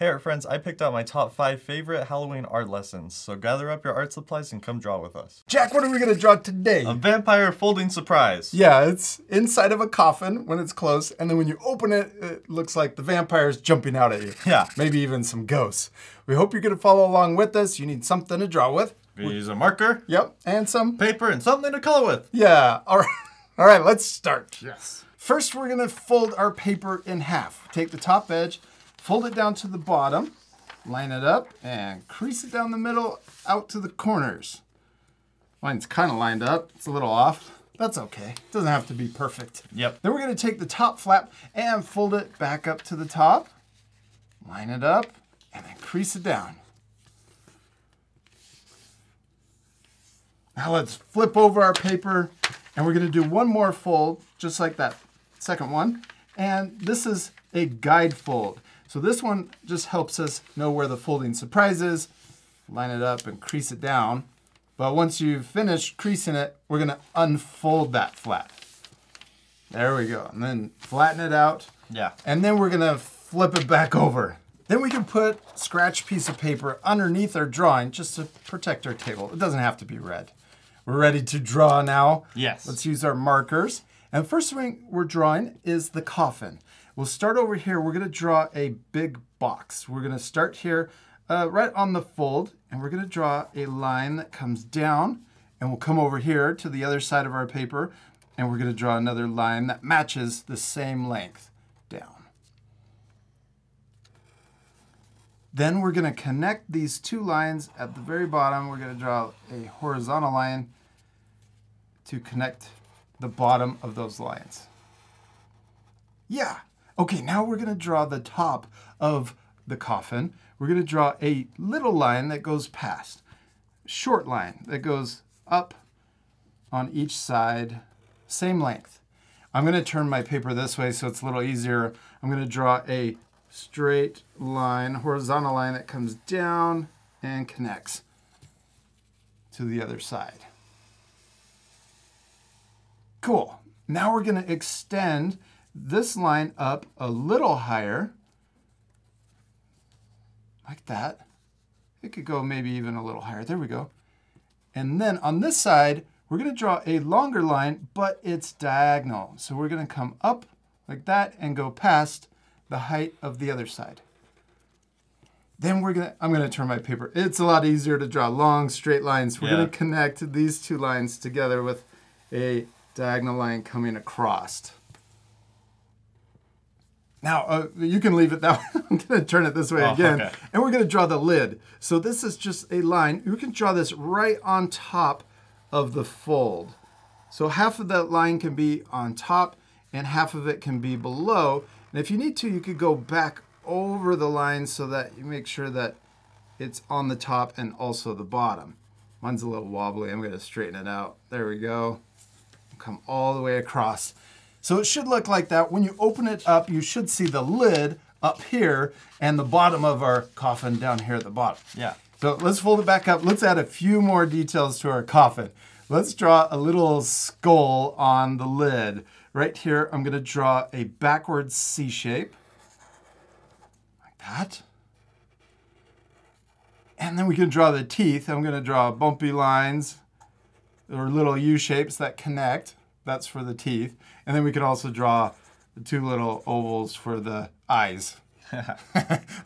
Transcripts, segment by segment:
Hey art friends, I picked out my top 5 favorite Halloween art lessons, so gather up your art supplies and come draw with us. Jack, what are we gonna draw today? A vampire folding surprise. Yeah, it's inside of a coffin when it's closed, and then when you open it, it looks like the vampire's jumping out at you. Yeah. Maybe even some ghosts. We hope you're gonna follow along with us. You need something to draw with. We use a marker. Yep, and some paper and something to color with. Yeah, all right, let's start. Yes. First, we're gonna fold our paper in half. Take the top edge, fold it down to the bottom, line it up, and crease it down the middle out to the corners. Mine's kind of lined up. It's a little off. That's okay. It doesn't have to be perfect. Yep. Then we're going to take the top flap and fold it back up to the top, line it up, and then crease it down. Now let's flip over our paper, and we're going to do one more fold, just like that second one. And this is a guide fold. So this one just helps us know where the folding surprise is, line it up and crease it down. But once you've finished creasing it, we're gonna unfold that flap. There we go, and then flatten it out. Yeah. And then we're gonna flip it back over. Then we can put a scratch piece of paper underneath our drawing just to protect our table. It doesn't have to be red. We're ready to draw now. Yes. Let's use our markers. And first thing we're drawing is the coffin. We'll start over here. We're going to draw a big box. We're going to start here right on the fold, and we're going to draw a line that comes down, and we'll come over here to the other side of our paper, and we're going to draw another line that matches the same length down. Then we're going to connect these two lines at the very bottom. We're going to draw a horizontal line to connect the bottom of those lines. Yeah. Okay, now we're gonna draw the top of the coffin. We're gonna draw a little line that goes past, short line that goes up on each side, same length. I'm gonna turn my paper this way so it's a little easier. I'm gonna draw a straight line, horizontal line that comes down and connects to the other side. Cool, now we're gonna extend this line up a little higher, like that. It could go maybe even a little higher. There we go. And then on this side, we're going to draw a longer line, but it's diagonal. So we're going to come up like that and go past the height of the other side. Then we're going to, I'm going to turn my paper. It's a lot easier to draw long straight lines. We're going to connect these two lines together with a diagonal line coming across. Now, you can leave it that way. I'm going to turn it this way again. Okay. And we're going to draw the lid. So this is just a line. You can draw this right on top of the fold. So half of that line can be on top and half of it can be below. And if you need to, you could go back over the line so that you make sure that it's on the top and also the bottom. Mine's a little wobbly. I'm going to straighten it out. There we go. Come all the way across. So it should look like that. When you open it up, you should see the lid up here and the bottom of our coffin down here at the bottom. Yeah. So let's fold it back up. Let's add a few more details to our coffin. Let's draw a little skull on the lid. Right here, I'm going to draw a backwards C shape. Like that. And then we can draw the teeth. I'm going to draw bumpy lines or little U shapes that connect. That's for the teeth. And then we could also draw the two little ovals for the eyes.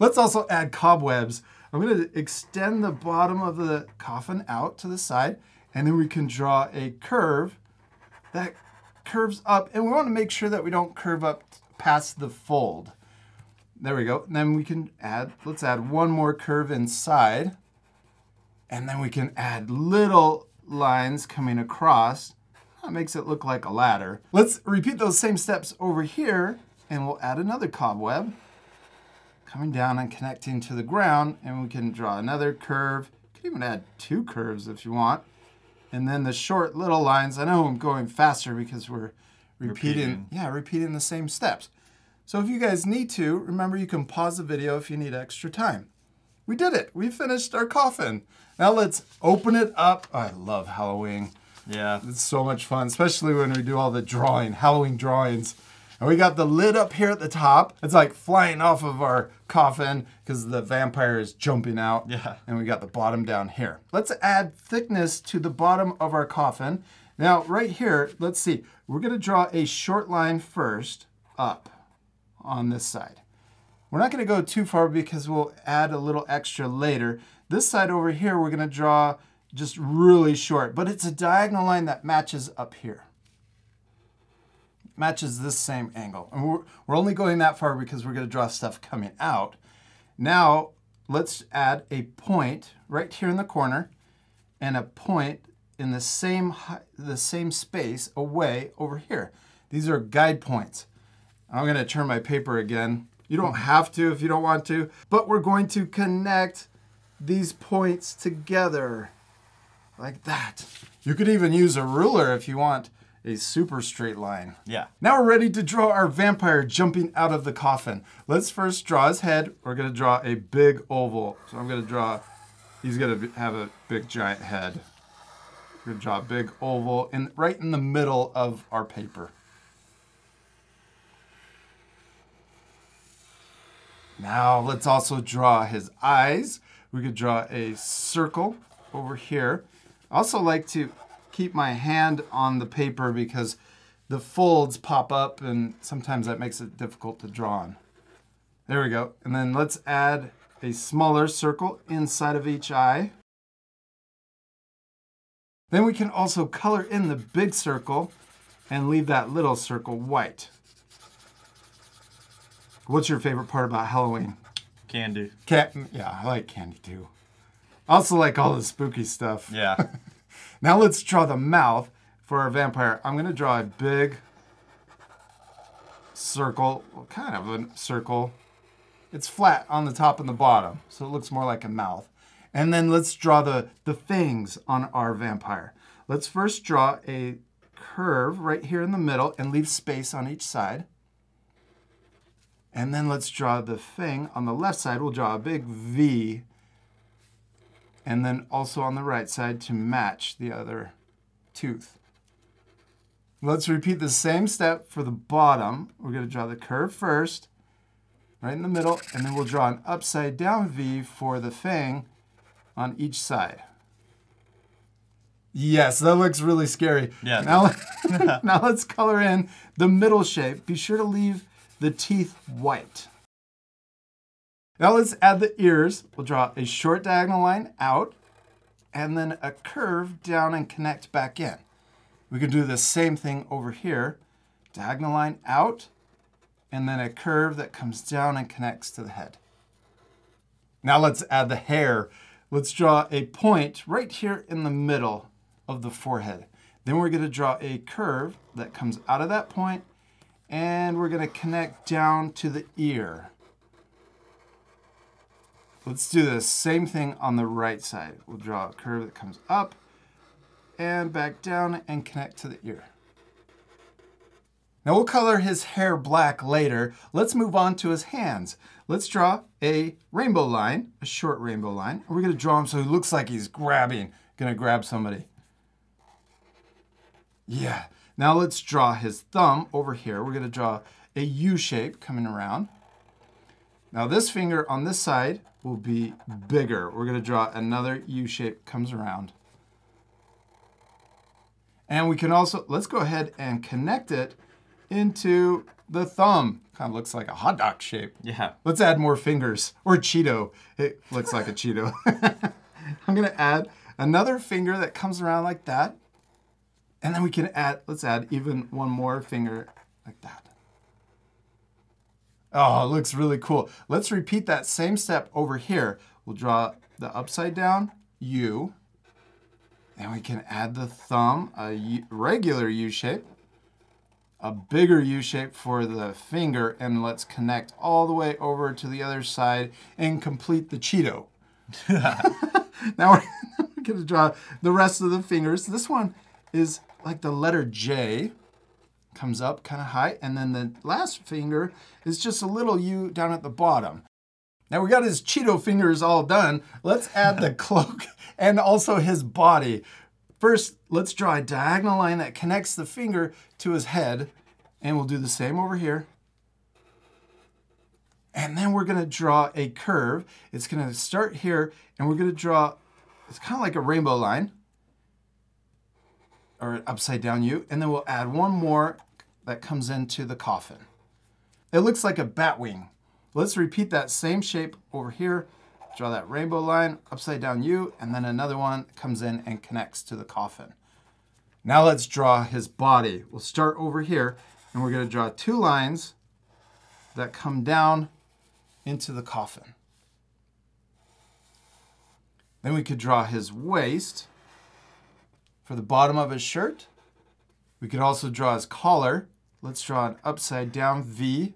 Let's also add cobwebs. I'm going to extend the bottom of the coffin out to the side, and then we can draw a curve that curves up. And we want to make sure that we don't curve up past the fold. There we go. And then we can add, let's add one more curve inside. And then we can add little lines coming across. That makes it look like a ladder. Let's repeat those same steps over here, and we'll add another cobweb coming down and connecting to the ground, and we can draw another curve. You can even add two curves if you want. And then the short little lines. I know I'm going faster because we're repeating the same steps. So if you guys need to, remember you can pause the video if you need extra time. We did it. We finished our coffin. Now let's open it up. Oh, I love Halloween. Yeah. It's so much fun, especially when we do all the drawing, Halloween drawings. And we got the lid up here at the top. It's like flying off of our coffin because the vampire is jumping out. Yeah. And we got the bottom down here. Let's add thickness to the bottom of our coffin. Now, right here, let's see. We're gonna draw a short line first up on this side. We're not gonna go too far because we'll add a little extra later. This side over here, we're gonna draw just really short, but it's a diagonal line that matches up here. Matches this same angle. And we're only going that far because we're gonna draw stuff coming out. Now, let's add a point right here in the corner and a point in the same space away over here. These are guide points. I'm gonna turn my paper again. You don't have to if you don't want to, but we're going to connect these points together like that. You could even use a ruler if you want a super straight line. Yeah. Now we're ready to draw our vampire jumping out of the coffin. Let's first draw his head. We're gonna draw a big oval. So I'm gonna draw, he's gonna have a big giant head. We're gonna draw a big oval and right in the middle of our paper. Now let's also draw his eyes. We could draw a circle over here. I also like to keep my hand on the paper because the folds pop up and sometimes that makes it difficult to draw on. There we go. And then let's add a smaller circle inside of each eye. Then we can also color in the big circle and leave that little circle white. What's your favorite part about Halloween? Candy. Yeah, I like candy too. I also like all the spooky stuff. Yeah. Now let's draw the mouth for our vampire. I'm gonna draw a big circle, well, kind of a circle. It's flat on the top and the bottom, so it looks more like a mouth. And then let's draw the fangs on our vampire. Let's first draw a curve right here in the middle and leave space on each side. And then let's draw the fang on the left side. We'll draw a big V. And then also on the right side to match the other tooth. Let's repeat the same step for the bottom. We're gonna draw the curve first, right in the middle, and then we'll draw an upside down V for the fang on each side. Yes, that looks really scary. Yeah. Now let's color in the middle shape. Be sure to leave the teeth white. Now let's add the ears. We'll draw a short diagonal line out and then a curve down and connect back in. We can do the same thing over here. Diagonal line out and then a curve that comes down and connects to the head. Now let's add the hair. Let's draw a point right here in the middle of the forehead. Then we're gonna draw a curve that comes out of that point and we're gonna connect down to the ear. Let's do the same thing on the right side. We'll draw a curve that comes up and back down and connect to the ear. Now we'll color his hair black later. Let's move on to his hands. Let's draw a rainbow line, a short rainbow line. We're gonna draw him so he looks like he's gonna grab somebody. Yeah. Now let's draw his thumb over here. We're gonna draw a U shape coming around. Now this finger on this side will be bigger. We're gonna draw another U shape comes around. And we can also, let's go ahead and connect it into the thumb. Kind of looks like a hot dog shape. Yeah. Let's add more fingers or Cheeto. It looks like a Cheeto. I'm gonna add another finger that comes around like that. And then we can add, let's add even one more finger like that. Oh, it looks really cool. Let's repeat that same step over here. We'll draw the upside down U. And we can add the thumb, regular U shape, a bigger U shape for the finger, and let's connect all the way over to the other side and complete the Cheeto. Now we're gonna draw the rest of the fingers. This one is like the letter J, comes up kind of high, and then the last finger is just a little U down at the bottom. Now we got his Cheeto fingers all done. Let's add the cloak and also his body. First, let's draw a diagonal line that connects the finger to his head And we'll do the same over here. And then we're going to draw a curve. It's going to start here, and we're going to draw, it's kind of like a rainbow line, or an upside down U, and then we'll add one more that comes into the coffin. It looks like a bat wing. Let's repeat that same shape over here, draw that rainbow line, upside down U, and then another one comes in and connects to the coffin. Now let's draw his body. We'll start over here, and we're going to draw two lines that come down into the coffin. Then we could draw his waist for the bottom of his shirt. We could also draw his collar. Let's draw an upside down V.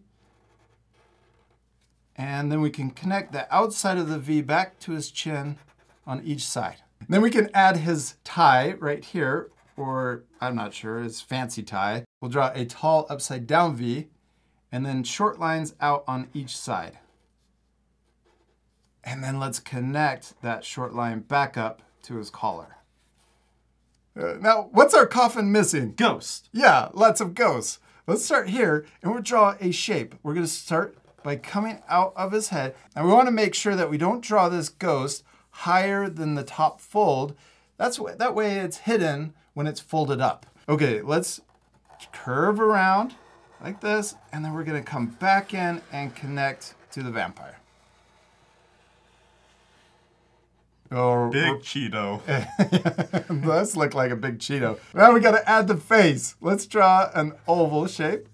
And then we can connect the outside of the V back to his chin on each side. And then we can add his tie right here, or I'm not sure, his fancy tie. We'll draw a tall upside down V and then short lines out on each side. And then let's connect that short line back up to his collar. Now, what's our coffin missing? Ghosts. Yeah, lots of ghosts. Let's start here, and we'll draw a shape. We're gonna start by coming out of his head, and we wanna make sure that we don't draw this ghost higher than the top fold. That way it's hidden when it's folded up. Okay, let's curve around like this, and then we're gonna come back in and connect to the vampire. Oh, big Cheeto. Let's look like a big Cheeto. Now we gotta add the face. Let's draw an oval shape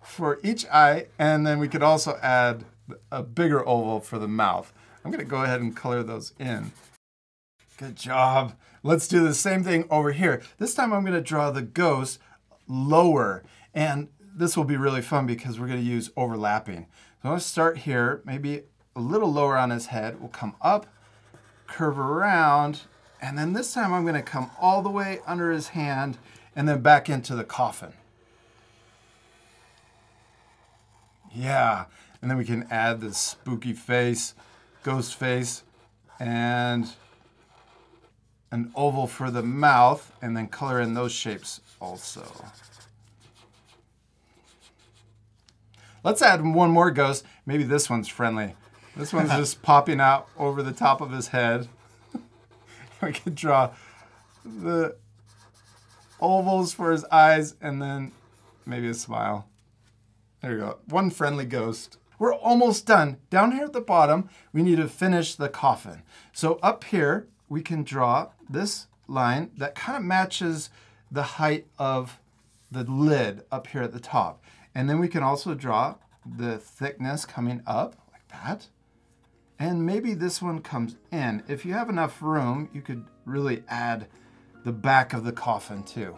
for each eye, and then we could also add a bigger oval for the mouth. I'm gonna go ahead and color those in. Good job. Let's do the same thing over here. This time I'm gonna draw the ghost lower, and this will be really fun because we're gonna use overlapping. So I'm gonna start here, maybe a little lower on his head. We'll come up, curve around, and then this time I'm gonna come all the way under his hand and then back into the coffin. Yeah, and then we can add this spooky face, ghost face, and an oval for the mouth, and then color in those shapes also. Let's add one more ghost. Maybe this one's friendly. This one's just popping out over the top of his head. We could draw the ovals for his eyes and then maybe a smile. There we go, one friendly ghost. We're almost done. Down here at the bottom, we need to finish the coffin. So up here, we can draw this line that kind of matches the height of the lid up here at the top. And then we can also draw the thickness coming up like that. And maybe this one comes in. If you have enough room, you could really add the back of the coffin too.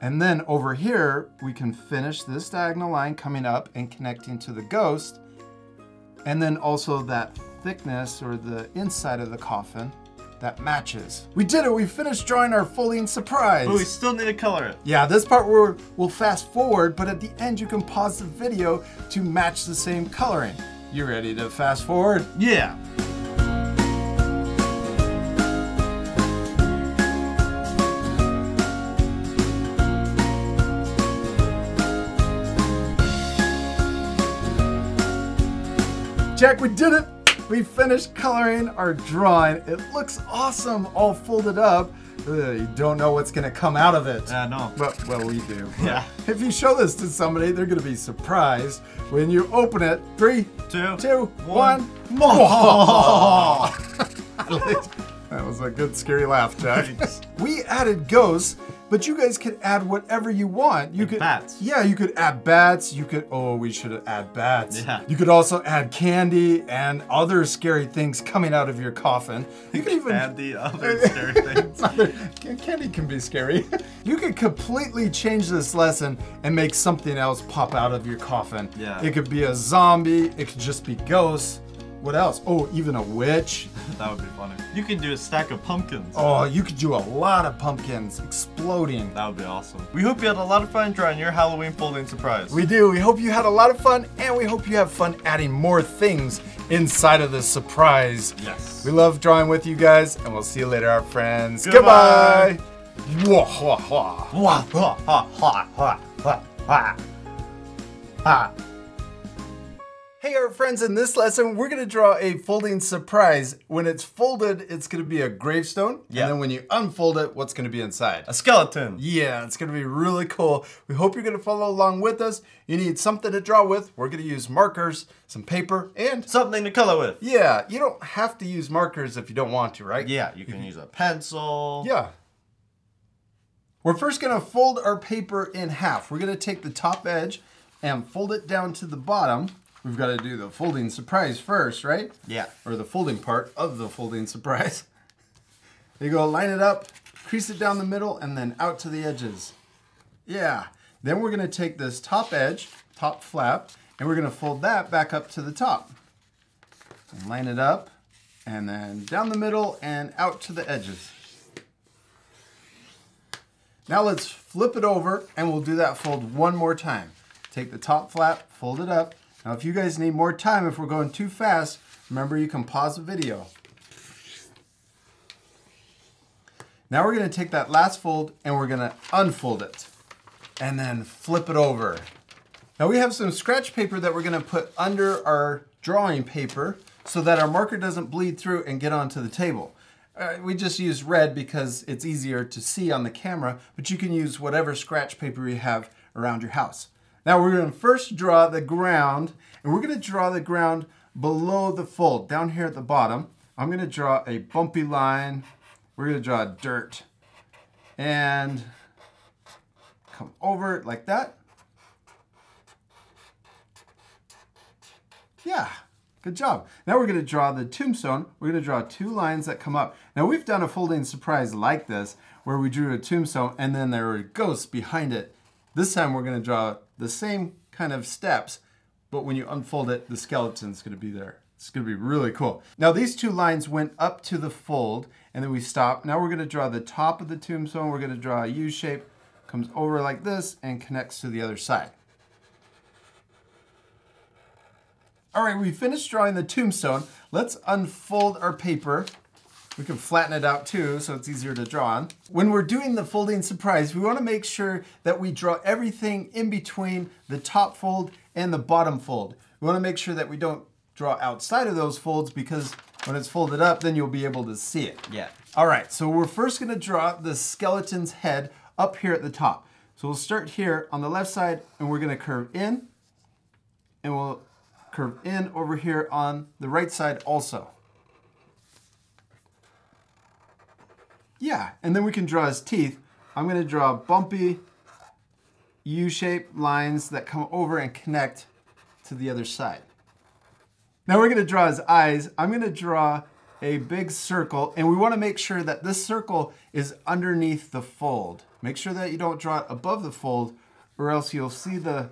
And then over here, we can finish this diagonal line coming up and connecting to the ghost. And then also that thickness or the inside of the coffin that matches. We did it, we finished drawing our fulling surprise. But we still need to color it. Yeah, this part we'll fast forward, but at the end you can pause the video to match the same coloring. You ready to fast forward? Yeah. Jack, we did it! We finished coloring our drawing. It looks awesome, all folded up. You don't know what's gonna come out of it. No. Well, we do. Yeah. If you show this to somebody, they're gonna be surprised when you open it. 3, 2, 1. That was a good scary laugh, Jack. Thanks. We added ghosts. But you guys could add whatever you want. You could, bats. Yeah, you could add bats. You could, oh, we should add bats. Yeah. You could also add candy and other scary things coming out of your coffin. You could even add the other scary things. Candy can be scary. You could completely change this lesson and make something else pop out of your coffin. Yeah. It could be a zombie. It could just be ghosts. What else? Oh, even a witch. That would be funny. You could do a stack of pumpkins. Oh, you could do a lot of pumpkins exploding. That would be awesome. We hope you had a lot of fun drawing your Halloween folding surprise. We do. We hope you had a lot of fun, and we hope you have fun adding more things inside of this surprise. Yes. We love drawing with you guys, and we'll see you later, our friends. Goodbye. Goodbye. Ha! Hey our friends, in this lesson we're going to draw a folding surprise. When it's folded, it's going to be a gravestone, and then when you unfold it, what's going to be inside? A skeleton. Yeah, it's going to be really cool. We hope you're going to follow along with us. You need something to draw with. We're going to use markers, some paper, and something to color with. Yeah, you don't have to use markers if you don't want to, right? Yeah, you can use a pencil. Yeah. We're first going to fold our paper in half. We're going to take the top edge and fold it down to the bottom. We've got to do the folding surprise first, right? Yeah. Or the folding part of the folding surprise. There you go, line it up, crease it down the middle, and then out to the edges. Yeah. Then we're going to take this top edge, top flap, and we're going to fold that back up to the top. And line it up, and then down the middle and out to the edges. Now let's flip it over, and we'll do that fold one more time. Take the top flap, fold it up. Now, if you guys need more time, if we're going too fast, remember you can pause the video. Now we're going to take that last fold and we're going to unfold it and then flip it over. Now we have some scratch paper that we're going to put under our drawing paper so that our marker doesn't bleed through and get onto the table. We just use red because it's easier to see on the camera, but you can use whatever scratch paper you have around your house. Now we're going to first draw the ground, and we're going to draw the ground below the fold, down here at the bottom. I'm going to draw a bumpy line. We're going to draw dirt and come over like that. Yeah, good job. Now we're going to draw the tombstone. We're going to draw two lines that come up. Now we've done a folding surprise like this where we drew a tombstone and then there were ghosts behind it. This time we're going to draw the same kind of steps, but when you unfold it, the skeleton's going to be there. It's going to be really cool. Now these two lines went up to the fold, and then we stop. Now we're going to draw the top of the tombstone. We're going to draw a U shape, comes over like this, and connects to the other side. All right, we finished drawing the tombstone. Let's unfold our paper. We can flatten it out too, so it's easier to draw on. When we're doing the folding surprise, we want to make sure that we draw everything in between the top fold and the bottom fold. We want to make sure that we don't draw outside of those folds, because when it's folded up, then you'll be able to see it. Yeah. All right, so we're first going to draw the skeleton's head up here at the top. So we'll start here on the left side, and we're going to curve in, and we'll curve in over here on the right side also. Yeah, and then we can draw his teeth. I'm going to draw bumpy U-shaped lines that come over and connect to the other side. Now we're going to draw his eyes. I'm going to draw a big circle, and we want to make sure that this circle is underneath the fold. Make sure that you don't draw it above the fold, or else you'll see the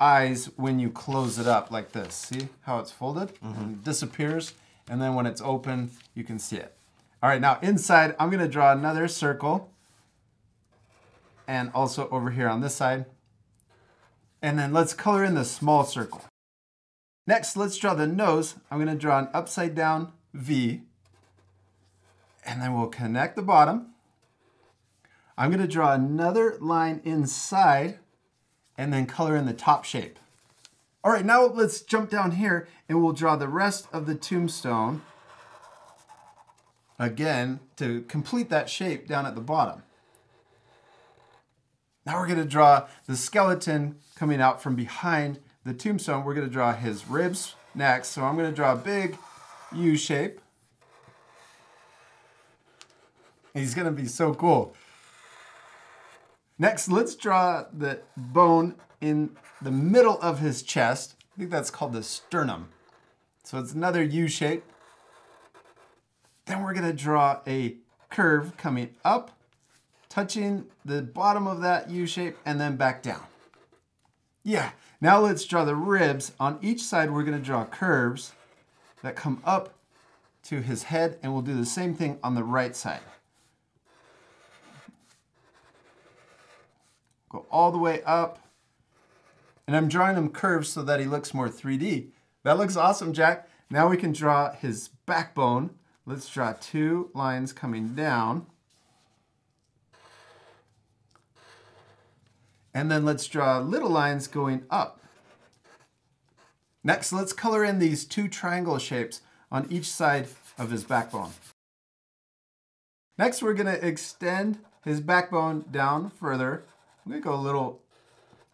eyes when you close it up like this. See how it's folded? Mm-hmm. It disappears, and then when it's open, you can see it. All right, now inside, I'm going to draw another circle, and also over here on this side. And then let's color in the small circle. Next, let's draw the nose. I'm going to draw an upside down V, and then we'll connect the bottom. I'm going to draw another line inside, and then color in the top shape. All right, now let's jump down here, and we'll draw the rest of the tombstone. Again, to complete that shape down at the bottom. Now we're going to draw the skeleton coming out from behind the tombstone. We're going to draw his ribs next. So I'm going to draw a big U shape. He's going to be so cool. Next, let's draw the bone in the middle of his chest. I think that's called the sternum. So it's another U shape. Then we're gonna draw a curve coming up, touching the bottom of that U shape and then back down. Yeah, now let's draw the ribs. On each side, we're gonna draw curves that come up to his head, and we'll do the same thing on the right side. Go all the way up, and I'm drawing him curves so that he looks more 3D. That looks awesome, Jack. Now we can draw his backbone. Let's draw two lines coming down. And then let's draw little lines going up. Next, let's color in these two triangle shapes on each side of his backbone. Next, we're gonna extend his backbone down further. I'm gonna go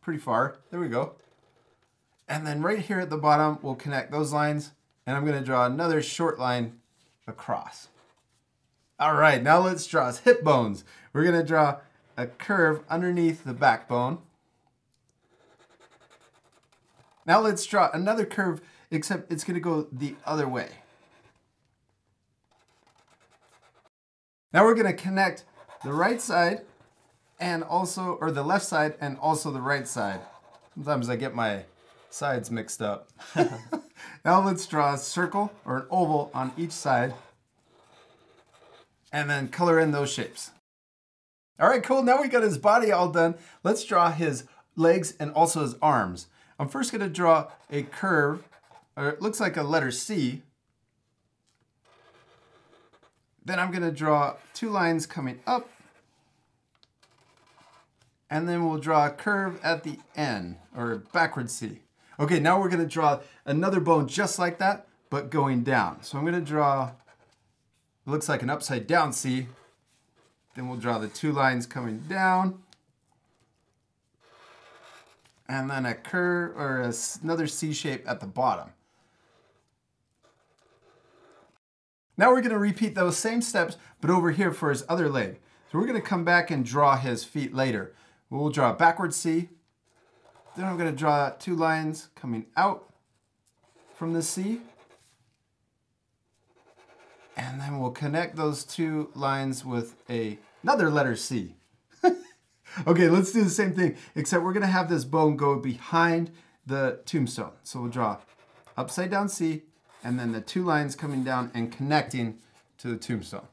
pretty far, there we go. And then right here at the bottom, we'll connect those lines, and I'm gonna draw another short line across. All right, now let's draw his hip bones. We're gonna draw a curve underneath the backbone. Now let's draw another curve, except it's gonna go the other way. Now we're gonna connect the right side and also, or the left side and also the right side. Sometimes I get my sides mixed up. Now let's draw a circle or an oval on each side and then color in those shapes. All right, cool, now we got his body all done. Let's draw his legs and also his arms. I'm first gonna draw a curve, or it looks like a letter C. Then I'm gonna draw two lines coming up, and then we'll draw a curve at the end, or backward C. Okay, now we're gonna draw another bone just like that, but going down. So I'm gonna draw, it looks like an upside down C. Then we'll draw the two lines coming down, and then a curve, or another C shape at the bottom. Now we're gonna repeat those same steps, but over here for his other leg. So we're gonna come back and draw his feet later. We'll draw a backward C. Then I'm gonna draw two lines coming out from the C. And then we'll connect those two lines with another letter C. Okay, let's do the same thing, except we're gonna have this bone go behind the tombstone. So we'll draw upside down C, and then the two lines coming down and connecting to the tombstone.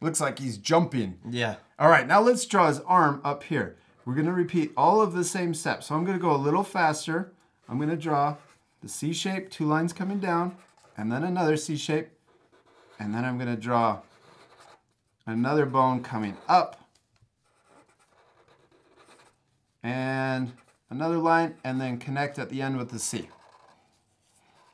Looks like he's jumping. Yeah. All right, now let's draw his arm up here. We're gonna repeat all of the same steps. So I'm gonna go a little faster. I'm gonna draw the C shape, two lines coming down, and then another C shape, and then I'm gonna draw another bone coming up, and another line, and then connect at the end with the C.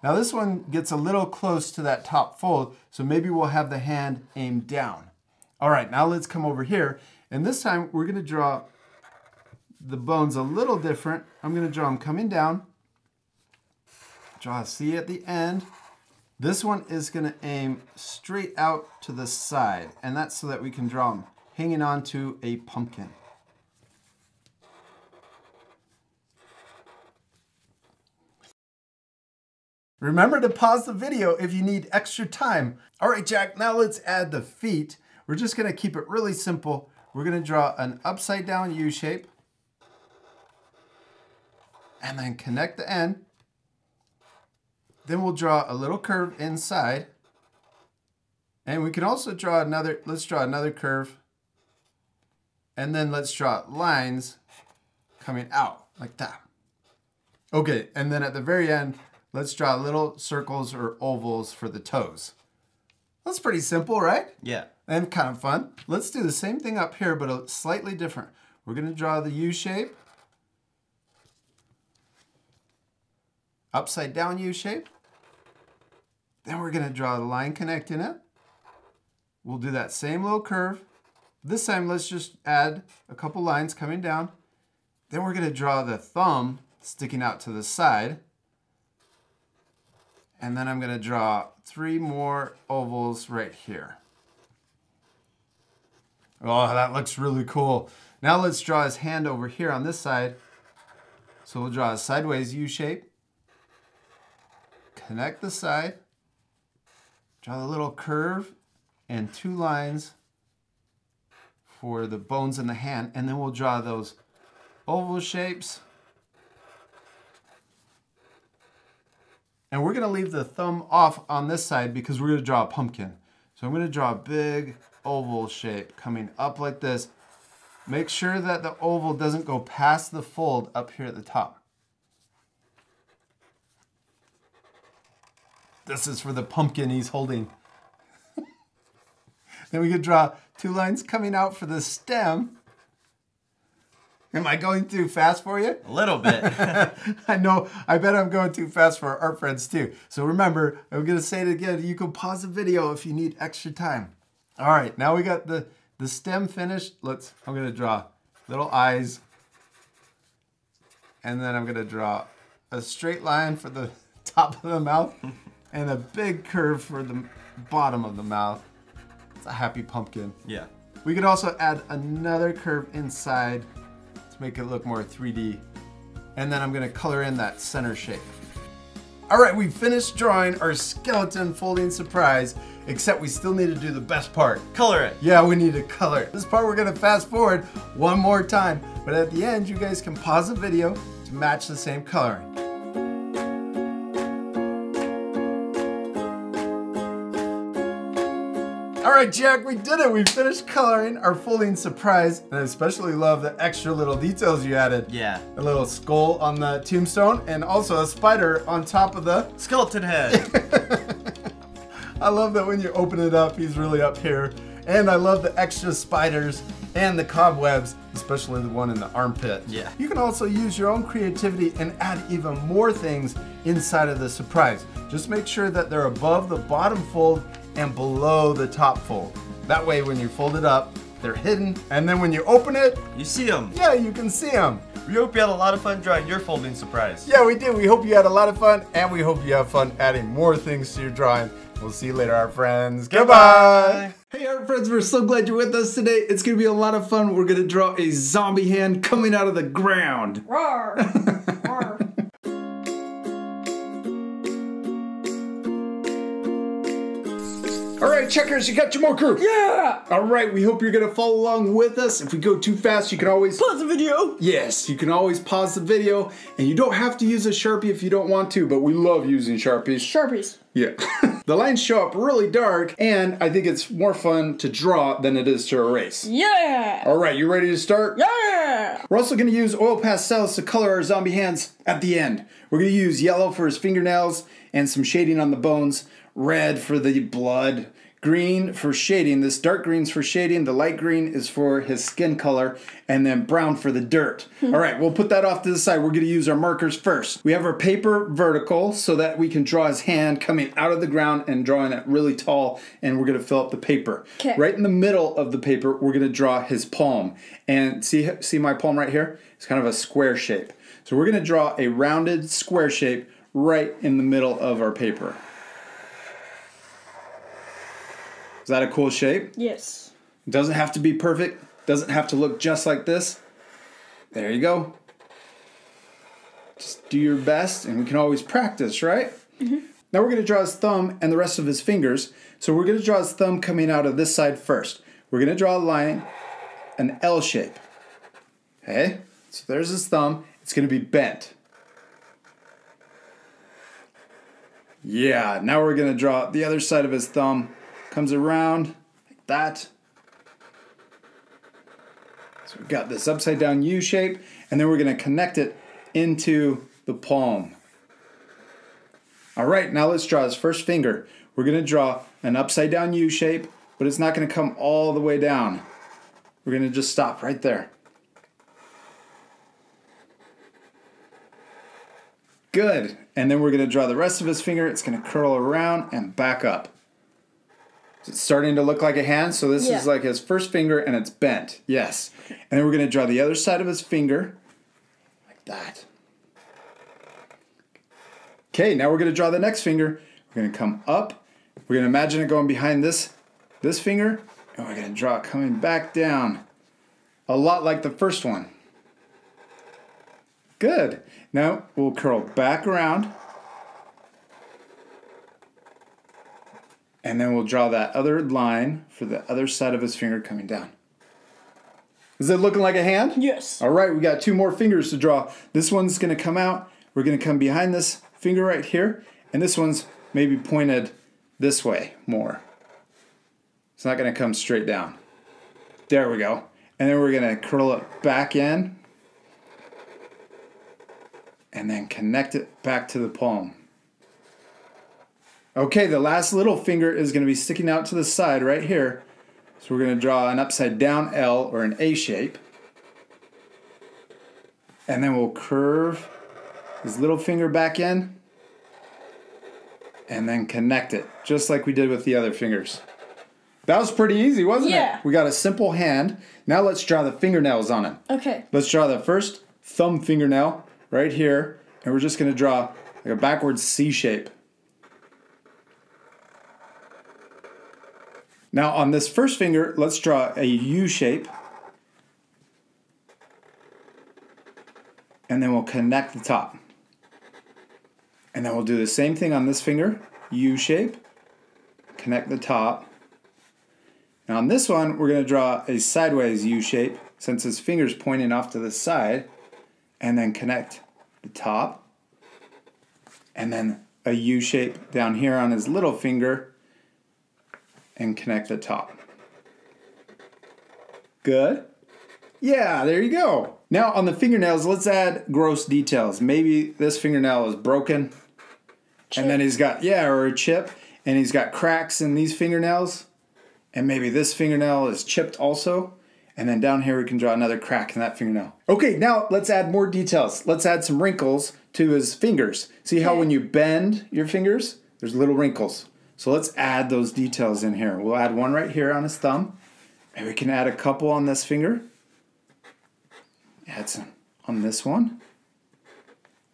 Now this one gets a little close to that top fold, so maybe we'll have the hand aimed down. All right, now let's come over here, and this time we're gonna draw the bones a little different. I'm gonna draw them coming down, draw a C at the end. This one is gonna aim straight out to the side, and that's so that we can draw them hanging onto a pumpkin. Remember to pause the video if you need extra time. All right, Jack, now let's add the feet. We're just gonna keep it really simple. We're gonna draw an upside down U shape, and then connect the end. Then we'll draw a little curve inside. And we can also draw another, let's draw another curve. And then let's draw lines coming out like that. Okay, and then at the very end, let's draw little circles or ovals for the toes. That's pretty simple, right? Yeah. And kind of fun. Let's do the same thing up here, but slightly different. We're gonna draw the U shape, upside down U shape. Then we're gonna draw the line connecting it. We'll do that same little curve. This time, let's just add a couple lines coming down. Then we're gonna draw the thumb sticking out to the side. And then I'm gonna draw three more ovals right here. Oh, that looks really cool. Now let's draw his hand over here on this side. So we'll draw a sideways U shape, connect the side, draw the little curve and two lines for the bones in the hand, and then we'll draw those oval shapes. And we're gonna leave the thumb off on this side because we're gonna draw a pumpkin. So I'm gonna draw a big oval shape coming up like this. Make sure that the oval doesn't go past the fold up here at the top. This is for the pumpkin he's holding. Then we could draw two lines coming out for the stem. Am I going too fast for you? A little bit. I know. I bet I'm going too fast for our friends too. So remember, I'm going to say it again. You can pause the video if you need extra time. All right. Now we got the stem finished. Let's, I'm going to draw little eyes. And then I'm going to draw a straight line for the top of the mouth and a big curve for the bottom of the mouth. It's a happy pumpkin. Yeah. We could also add another curve inside. Make it look more 3D. And then I'm gonna color in that center shape. All right, we finished drawing our skeleton folding surprise, except we still need to do the best part. Color it. Yeah, we need to color it. This part we're gonna fast forward one more time, but at the end, you guys can pause the video to match the same coloring. All right, Jack, we did it. We finished coloring our folding surprise. And I especially love the extra little details you added. Yeah. A little skull on the tombstone and also a spider on top of the skeleton head. I love that when you open it up, he's really up here. And I love the extra spiders and the cobwebs, especially the one in the armpit. Yeah. You can also use your own creativity and add even more things inside of the surprise. Just make sure that they're above the bottom fold and below the top fold. That way when you fold it up, they're hidden, and then when you open it, you see them. Yeah, you can see them. We hope you had a lot of fun drawing your folding surprise. Yeah, we did. We hope you had a lot of fun, and we hope you have fun adding more things to your drawing. We'll see you later, our friends. Goodbye. Hey, our friends, we're so glad you're with us today. It's gonna be a lot of fun. We're gonna draw a zombie hand coming out of the ground. Roar. Roar. All right, checkers, you got your marker. Yeah. All right, we hope you're gonna follow along with us. If we go too fast, you can always pause the video. Yes, you can always pause the video, and you don't have to use a Sharpie if you don't want to, but we love using Sharpies. Sharpies. Yeah. The lines show up really dark, and I think it's more fun to draw than it is to erase. Yeah. All right, you ready to start? Yeah. We're also gonna use oil pastels to color our zombie hands at the end. We're gonna use yellow for his fingernails and some shading on the bones. Red for the blood, green for shading. This dark green's for shading, the light green is for his skin color, and then brown for the dirt. All right, we'll put that off to the side. We're gonna use our markers first. We have our paper vertical so that we can draw his hand coming out of the ground and drawing it really tall, and we're gonna fill up the paper. Kay. Right in the middle of the paper, we're gonna draw his palm. And see my palm right here? It's kind of a square shape. So we're gonna draw a rounded square shape right in the middle of our paper. Is that a cool shape? Yes. It doesn't have to be perfect. Doesn't have to look just like this. There you go. Just do your best, and we can always practice, right? Mm-hmm. Now we're going to draw his thumb and the rest of his fingers. So we're going to draw his thumb coming out of this side first. We're going to draw a line, an L shape. Okay? So there's his thumb. It's going to be bent. Yeah. Now we're going to draw the other side of his thumb. Comes around like that. So we've got this upside down U shape, and then we're gonna connect it into the palm. All right, now let's draw his first finger. We're gonna draw an upside down U shape, but it's not gonna come all the way down. We're gonna just stop right there. Good, and then we're gonna draw the rest of his finger. It's gonna curl around and back up. It's starting to look like a hand, so this is like his first finger, and it's bent. Yes. And then we're going to draw the other side of his finger, like that. Okay, now we're going to draw the next finger. We're going to come up. We're going to imagine it going behind this finger, and we're going to draw it coming back down, a lot like the first one. Good. Now we'll curl back around. And then we'll draw that other line for the other side of his finger coming down. Is it looking like a hand? Yes. All right, we got two more fingers to draw. This one's gonna come out. We're gonna come behind this finger right here. And this one's maybe pointed this way more. It's not gonna come straight down. There we go. And then we're gonna curl it back in. And then connect it back to the palm. Okay, the last little finger is going to be sticking out to the side right here. So we're going to draw an upside down L or an A shape. and then we'll curve his little finger back in and then connect it, just like we did with the other fingers. That was pretty easy, wasn't it? We got a simple hand. Now let's draw the fingernails on him. Okay. Let's draw the first thumb fingernail right here, and we're just gonna draw like a backwards C shape. Now on this first finger, let's draw a U shape. And then we'll connect the top. And then we'll do the same thing on this finger, U shape, connect the top. And on this one, we're gonna draw a sideways U shape since his finger's pointing off to the side, and then connect the top. And then a U shape down here on his little finger, and connect the top. Good? Yeah, there you go. Now on the fingernails, let's add gross details. Maybe this fingernail is broken, chip. And then he's got, or a chip, and he's got cracks in these fingernails, and maybe this fingernail is chipped also, and then down here we can draw another crack in that fingernail. Okay, now let's add more details. Let's add some wrinkles to his fingers. See how when you bend your fingers, there's little wrinkles. So let's add those details in here. We'll add one right here on his thumb. Maybe we can add a couple on this finger. Add some on this one.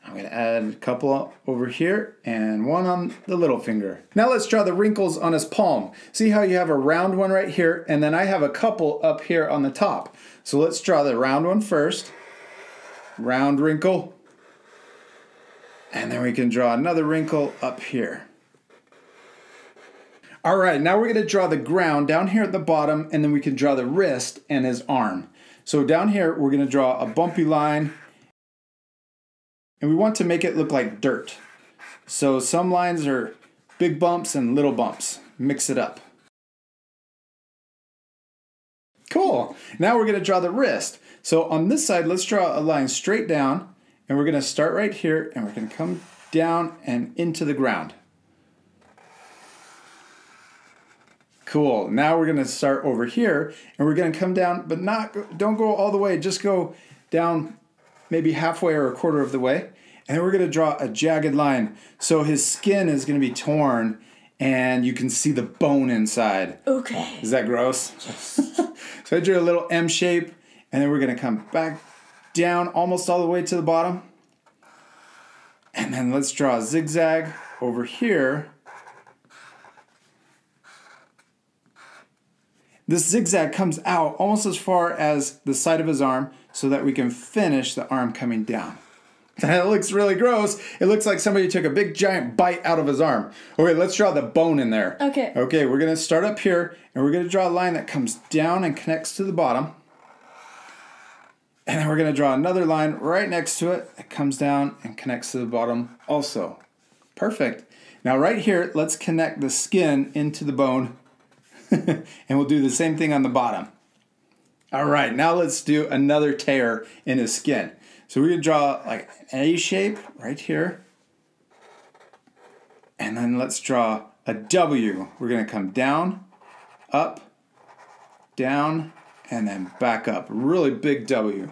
I'm gonna add a couple over here and one on the little finger. Now let's draw the wrinkles on his palm. See how you have a round one right here, and then I have a couple up here on the top. So let's draw the round one first. Round wrinkle. And then we can draw another wrinkle up here. All right, now we're gonna draw the ground down here at the bottom, and then we can draw the wrist and his arm. So down here, we're gonna draw a bumpy line, and we want to make it look like dirt. So some lines are big bumps and little bumps. Mix it up. Cool, now we're gonna draw the wrist. So on this side, let's draw a line straight down, and we're gonna start right here, and we're gonna come down and into the ground. Cool, now we're gonna start over here, and we're gonna come down, but don't go all the way, just go down maybe halfway or a quarter of the way, and then we're gonna draw a jagged line. So his skin is gonna be torn, and you can see the bone inside. Okay. Is that gross? Yes. So I drew a little M shape, and then we're gonna come back down almost all the way to the bottom, and then let's draw a zigzag over here. This zigzag comes out almost as far as the side of his arm so that we can finish the arm coming down. That looks really gross. It looks like somebody took a big giant bite out of his arm. Okay, let's draw the bone in there. Okay. Okay, we're gonna start up here, and we're gonna draw a line that comes down and connects to the bottom. And then we're gonna draw another line right next to it that comes down and connects to the bottom also. Perfect. Now right here, let's connect the skin into the bone. And we'll do the same thing on the bottom. All right, now let's do another tear in his skin. So we're gonna draw like an A shape right here. And then let's draw a W. We're gonna come down, up, down, and then back up. Really big W.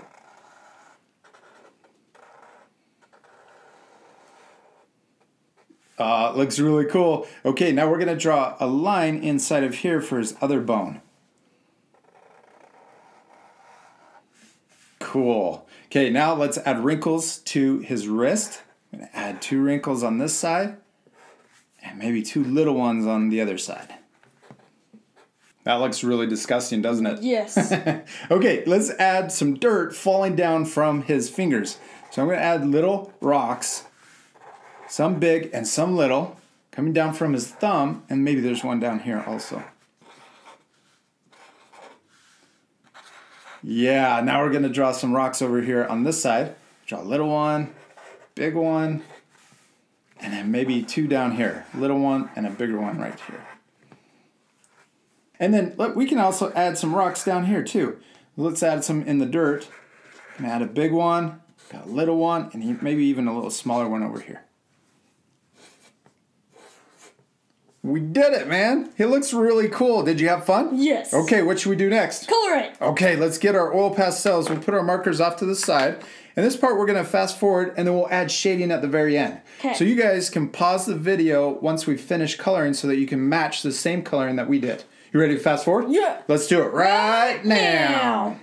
Looks really cool. Okay, now we're gonna draw a line inside of here for his other bone. Cool. Okay, now let's add wrinkles to his wrist. I'm gonna add two wrinkles on this side and maybe two little ones on the other side. That looks really disgusting, doesn't it? Yes. Okay, let's add some dirt falling down from his fingers. So I'm gonna add little rocks. Some big and some little, coming down from his thumb, and maybe there's one down here also. Yeah, now we're gonna draw some rocks over here on this side. Draw a little one, big one, and then maybe two down here. A little one and a bigger one right here. And then look, we can also add some rocks down here too. Let's add some in the dirt. I'm gonna add a big one, got a little one, and maybe even a little smaller one over here. We did it, man. He looks really cool. Did you have fun? Yes. Okay, what should we do next? Color it. Okay, let's get our oil pastels. We'll put our markers off to the side. And this part, we're going to fast forward, and then we'll add shading at the very end. Okay. So you guys can pause the video once we finish coloring so that you can match the same coloring that we did. You ready to fast forward? Yeah. Let's do it right now.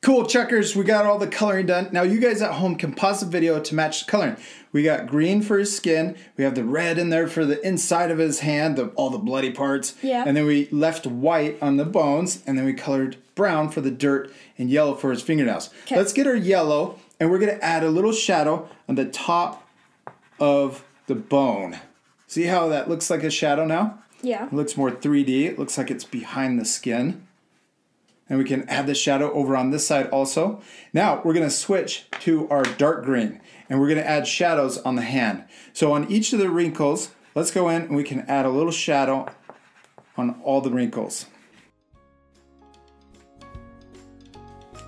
Cool, checkers, we got all the coloring done. Now you guys at home can pause the video to match the coloring. We got green for his skin, we have the red in there for the inside of his hand, all the bloody parts. Yeah. And then we left white on the bones, and then we colored brown for the dirt and yellow for his fingernails. Kay. Let's get our yellow, and we're gonna add a little shadow on the top of the bone. See how that looks like a shadow now? Yeah. It looks more 3D, it looks like it's behind the skin. And we can add the shadow over on this side also. Now we're gonna switch to our dark green, and we're gonna add shadows on the hand. So on each of the wrinkles, let's go in and we can add a little shadow on all the wrinkles.